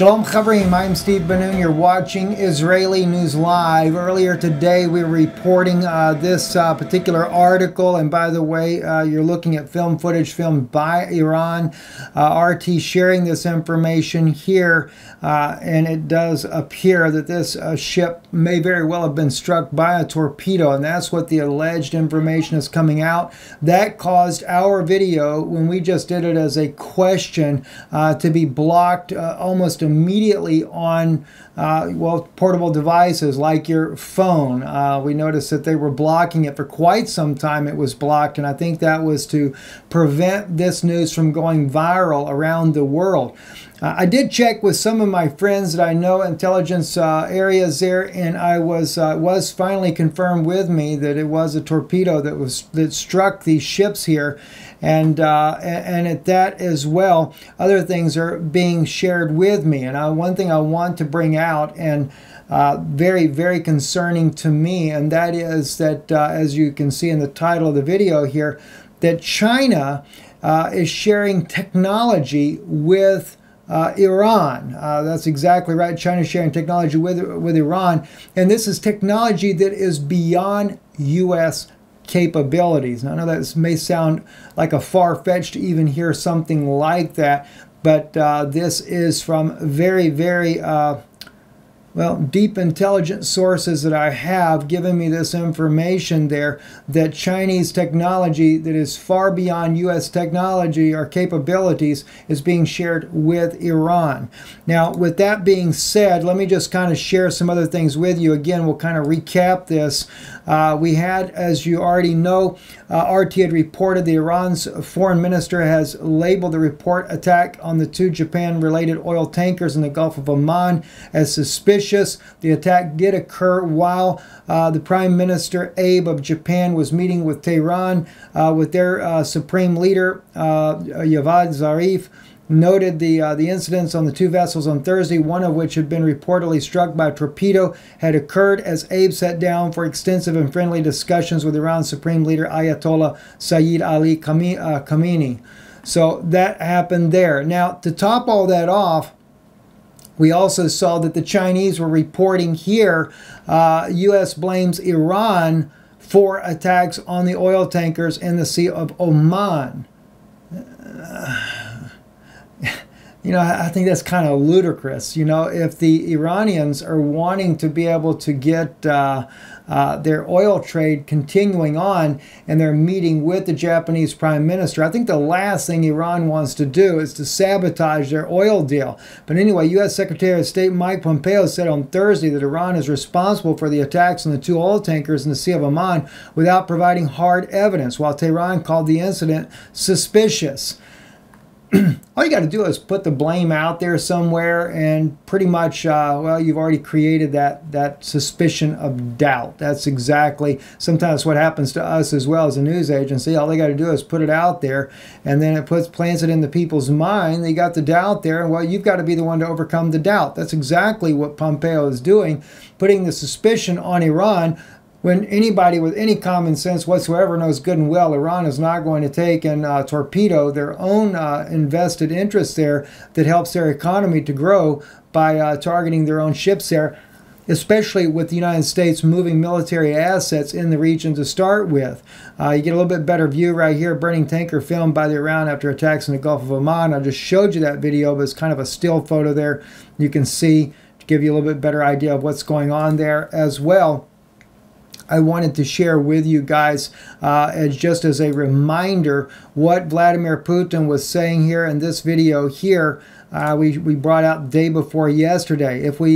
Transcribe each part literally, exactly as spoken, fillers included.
Shalom Chavrim, I'm Steve Ben-Nun. You're watching Israeli News Live. Earlier today we were reporting uh, this uh, particular article, and by the way, uh, you're looking at film footage filmed by Iran. Uh, R T sharing this information here, uh, and it does appear that this uh, ship may very well have been struck by a torpedo, and that's what the alleged information is coming out. That caused our video, when we just did it as a question, uh, to be blocked uh, almost immediately. immediately on uh, well, portable devices like your phone. Uh, we noticed that they were blocking it for quite some time. It was blocked, and I think that was to prevent this news from going viral around the world. Uh, I did check with some of my friends that I know, intelligence uh, areas there, and I was uh, was finally confirmed with me that it was a torpedo that was that struck these ships here, and uh, and at that as well, other things are being shared with me. And I, one thing I want to bring out, and uh, very very concerning to me, and that is that uh, as you can see in the title of the video here, that China uh, is sharing technology with Uh, Iran. Uh, that's exactly right. China sharing technology with, with Iran. And this is technology that is beyond U S capabilities. Now, I know that may sound like a far-fetched to even hear something like that, but uh, this is from very, very, uh, well, deep intelligence sources that I have given me this information there, that Chinese technology that is far beyond U S technology or capabilities is being shared with Iran. Now, with that being said, let me just kind of share some other things with you. Again, we'll kind of recap this. Uh, we had, as you already know, uh, R T had reported the Iran's foreign minister has labeled the report attack on the two Japan-related oil tankers in the Gulf of Oman as suspicious. The attack did occur while uh, the Prime Minister Abe of Japan was meeting with Tehran, uh, with their uh, supreme leader, uh, Javad Zarif. Noted the uh, the incidents on the two vessels on Thursday, one of which had been reportedly struck by a torpedo, had occurred as Abe sat down for extensive and friendly discussions with Iran's supreme leader, Ayatollah Sayyid Ali Khamenei. So that happened there. Now, to top all that off, we also saw that the Chinese were reporting here, uh, U S blames Iran for attacks on the oil tankers in the Sea of Oman. Uh, you know, I think that's kind of ludicrous. You know, if the Iranians are wanting to be able to get uh, uh, their oil trade continuing on, and they're meeting with the Japanese Prime Minister, I think the last thing Iran wants to do is to sabotage their oil deal. But anyway, U S Secretary of State Mike Pompeo said on Thursday that Iran is responsible for the attacks on the two oil tankers in the Sea of Oman without providing hard evidence, while Tehran called the incident suspicious. All you got to do is put the blame out there somewhere, and pretty much, uh, well, you've already created that that suspicion of doubt. That's exactly sometimes what happens to us as well as a news agency. All they got to do is put it out there, and then it puts plants it in the people's mind. They got the doubt there, and well, you've got to be the one to overcome the doubt. That's exactly what Pompeo is doing, putting the suspicion on Iran. When anybody with any common sense whatsoever knows good and well Iran is not going to take and uh, torpedo their own uh, invested interest there that helps their economy to grow by uh, targeting their own ships there, especially with the United States moving military assets in the region to start with. Uh, you get a little bit better view right here, burning tanker filmed by the Iran after attacks in the Gulf of Oman. I just showed you that video, but it's kind of a still photo there. You can see, to give you a little bit better idea of what's going on there as well. I wanted to share with you guys, uh, as just as a reminder, what Vladimir Putin was saying here in this video here. Uh, we, we brought out day before yesterday. If we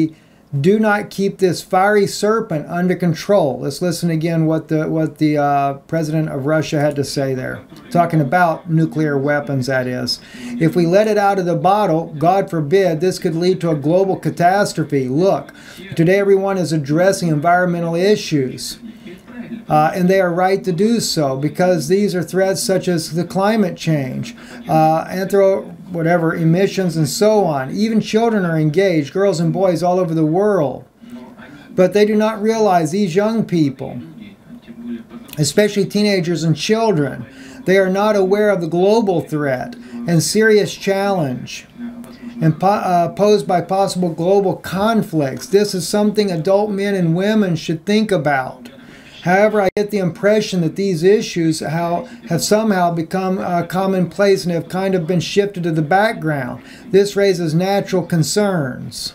do not keep this fiery serpent under control, let's listen again what the, what the uh, president of Russia had to say there, talking about nuclear weapons, that is. If we let it out of the bottle, God forbid, this could lead to a global catastrophe. Look, today everyone is addressing environmental issues. Uh, and they are right to do so, because these are threats such as the climate change, uh, anthro whatever emissions, and so on. Even children are engaged, girls and boys all over the world. But they do not realize, these young people, especially teenagers and children, they are not aware of the global threat and serious challenge. and po uh, posed by possible global conflicts. This is something adult men and women should think about. However, I get the impression that these issues how, have somehow become uh, commonplace and have kind of been shifted to the background. This raises natural concerns.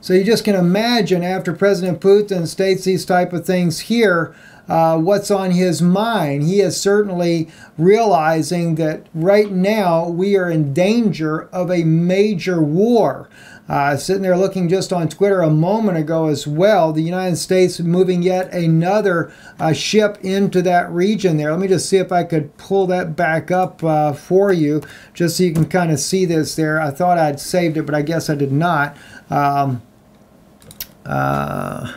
So you just can imagine, after President Putin states these type of things here, uh, what's on his mind. He is certainly realizing that right now we are in danger of a major war. Uh, sitting there looking just on Twitter a moment ago as well, the United States moving yet another uh, ship into that region there. Let me just see if I could pull that back up uh, for you, just so you can kind of see this there. I thought I'd saved it, but I guess I did not. Um, uh,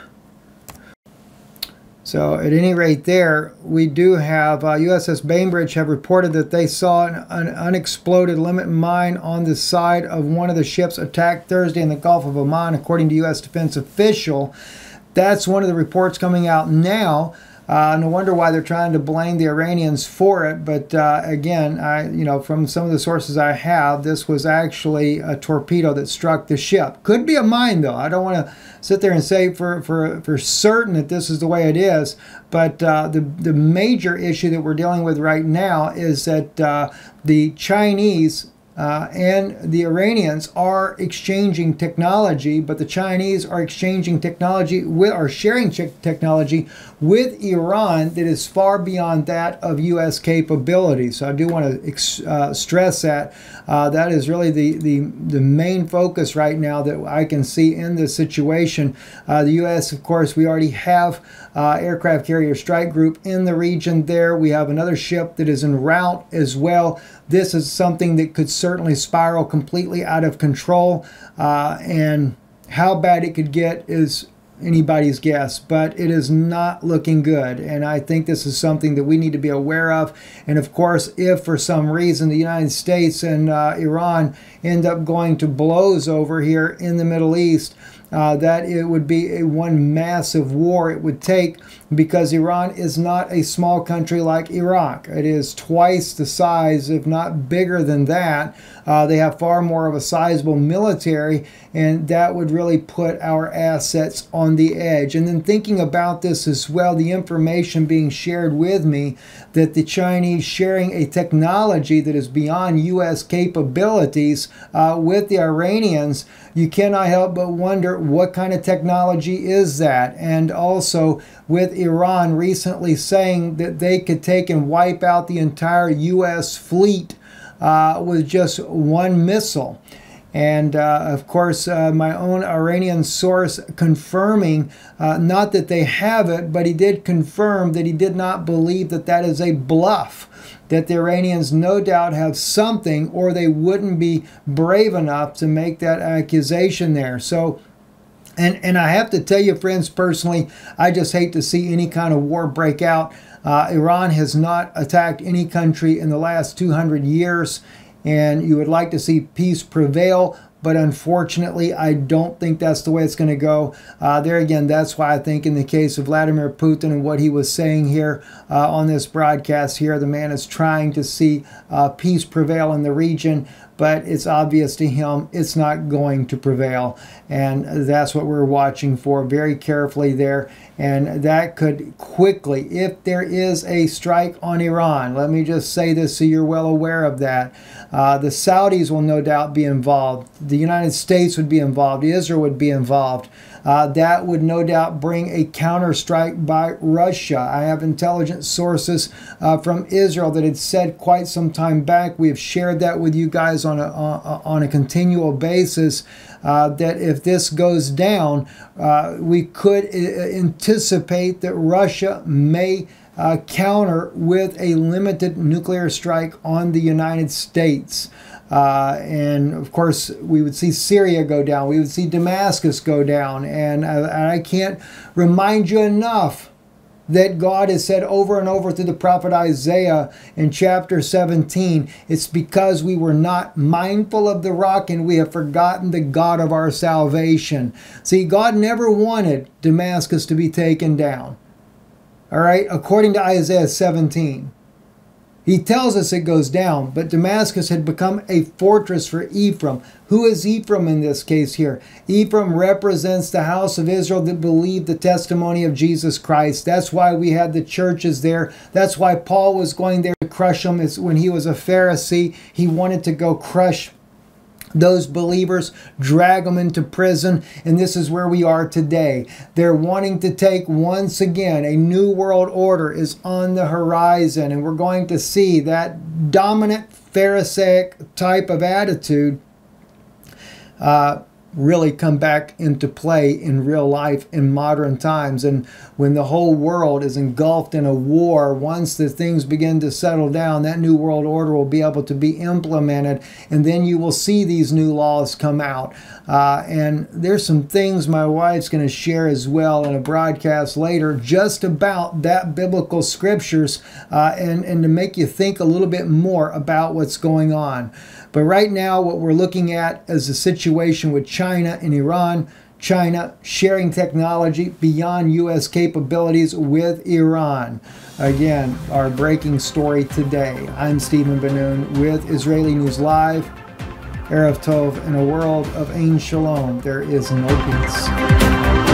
so at any rate there, we do have uh, U S S Bainbridge have reported that they saw an, an unexploded limit mine on the side of one of the ships attacked Thursday in the Gulf of Oman, according to U S defense official. That's one of the reports coming out now. Uh, no wonder why they're trying to blame the Iranians for it. But uh, again, I, you know, from some of the sources I have, this was actually a torpedo that struck the ship. Could be a mine, though. I don't want to sit there and say for, for, for certain that this is the way it is. But uh, the, the major issue that we're dealing with right now is that uh, the Chinese Uh, and the Iranians are exchanging technology, but the Chinese are exchanging technology with, or sharing technology with Iran that is far beyond that of U S capability. So I do want to ex uh, stress that. Uh, that is really the, the, the main focus right now that I can see in this situation. Uh, the U S, of course, we already have uh, aircraft carrier strike group in the region there. We have another ship that is en route as well. This is something that could certainly spiral completely out of control, uh, and how bad it could get is anybody's guess, but it is not looking good, and I think this is something that we need to be aware of. And of course, if for some reason the United States and uh, Iran end up going to blows over here in the Middle East, Uh, that it would be a one massive war it would take, because Iran is not a small country like Iraq. It is twice the size, if not bigger than that. Uh, they have far more of a sizable military, and that would really put our assets on the edge. And then thinking about this as well, the information being shared with me that the Chinese sharing a technology that is beyond U S capabilities uh, with the Iranians, you cannot help but wonder, what kind of technology is that? And also with Iran recently saying that they could take and wipe out the entire U S fleet uh, with just one missile. And uh, of course, uh, my own Iranian source confirming, uh, not that they have it, but he did confirm that he did not believe that that is a bluff, that the Iranians no doubt have something, or they wouldn't be brave enough to make that accusation there. So, And, and I have to tell you, friends, personally, I just hate to see any kind of war break out. Uh, Iran has not attacked any country in the last two hundred years, and you would like to see peace prevail. But unfortunately, I don't think that's the way it's going to go. Uh, there again, that's why I think in the case of Vladimir Putin and what he was saying here uh, on this broadcast here, the man is trying to see uh, peace prevail in the region. But it's obvious to him it's not going to prevail. And that's what we're watching for very carefully there. And that could quickly, if there is a strike on Iran, let me just say this so you're well aware of that. Uh, the Saudis will no doubt be involved. The United States would be involved. Israel would be involved. Uh, that would no doubt bring a counterstrike by Russia. I have intelligence sources uh, from Israel that had said quite some time back, we have shared that with you guys on a, on a continual basis, uh, that if this goes down, uh, we could anticipate that Russia may uh, counter with a limited nuclear strike on the United States. Uh, and of course, we would see Syria go down. We would see Damascus go down. And I, I can't remind you enough that God has said over and over through the prophet Isaiah in chapter seventeen, it's because we were not mindful of the rock and we have forgotten the God of our salvation. See, God never wanted Damascus to be taken down. All right, according to Isaiah seventeen. He tells us it goes down, but Damascus had become a fortress for Ephraim. Who is Ephraim in this case here? Ephraim represents the house of Israel that believed the testimony of Jesus Christ. That's why we had the churches there. That's why Paul was going there to crush them. It's when he was a Pharisee, he wanted to go crush those believers, drag them into prison, and this is where we are today. They're wanting to take, once again, a new world order is on the horizon, and we're going to see that dominant Pharisaic type of attitude uh, really come back into play in real life in modern times. And when the whole world is engulfed in a war, once the things begin to settle down, that new world order will be able to be implemented, and then you will see these new laws come out. Uh, and there's some things my wife's going to share as well in a broadcast later just about that biblical scriptures uh, and, and to make you think a little bit more about what's going on. But right now, what we're looking at is the situation with China and Iran. China sharing technology beyond U S capabilities with Iran. Again, our breaking story today. I'm Steve Ben-Nun with Israeli News Live. Erev Tov. In a world of Ein Shalom, there is no peace.